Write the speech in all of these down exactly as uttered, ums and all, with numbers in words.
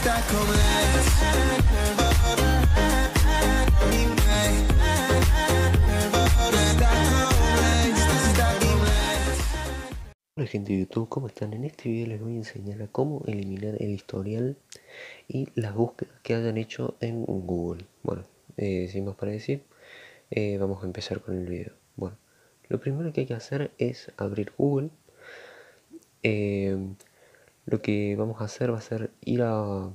está correcto. Hola gente de YouTube, ¿cómo están? En este video les voy a enseñar a cómo eliminar el historial y las búsquedas que hayan hecho en Google. Bueno, eh, sin más para decir, eh, vamos a empezar con el video. Bueno, lo primero que hay que hacer es abrir Google. Eh, lo que vamos a hacer va a ser ir a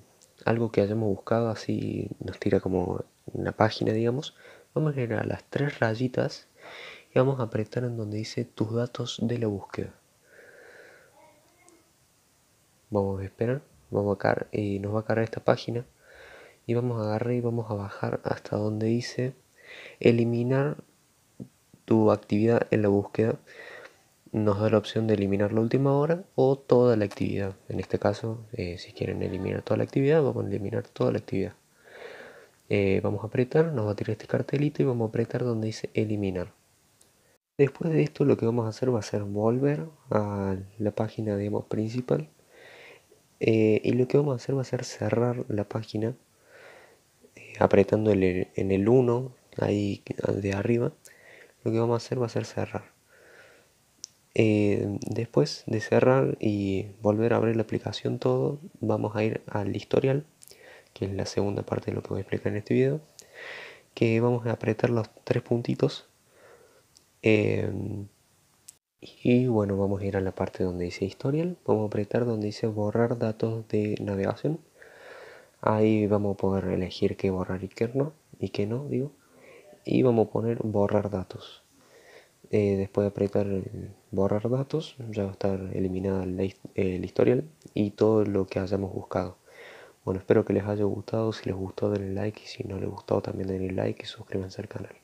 algo que hayamos buscado, así nos tira como una página, digamos. Vamos a ir a las tres rayitas y vamos a apretar en donde dice tus datos de la búsqueda. Vamos a esperar, vamos a eh, nos va a cargar esta página y vamos a agarrar y vamos a bajar hasta donde dice eliminar tu actividad en la búsqueda. Nos da la opción de eliminar la última hora o toda la actividad. En este caso, eh, si quieren eliminar toda la actividad, vamos a eliminar toda la actividad. Eh, vamos a apretar, nos va a tirar este cartelito y vamos a apretar donde dice eliminar. Después de esto lo que vamos a hacer va a ser volver a la página, digamos, principal. Eh, y lo que vamos a hacer va a ser cerrar la página eh, apretando el, en el uno, ahí de arriba. Lo que vamos a hacer va a ser cerrar. Eh, después de cerrar y volver a abrir la aplicación todo, vamos a ir al historial, que es la segunda parte de lo que voy a explicar en este video, que vamos a apretar los tres puntitos. Eh, Y bueno, vamos a ir a la parte donde dice historial, vamos a apretar donde dice borrar datos de navegación. Ahí vamos a poder elegir qué borrar y qué no, y qué no, digo. Y vamos a poner borrar datos. Eh, después de apretar borrar datos, ya va a estar eliminada el historial y todo lo que hayamos buscado. Bueno, espero que les haya gustado. Si les gustó, denle like, y si no les gustó también denle like y suscríbanse al canal.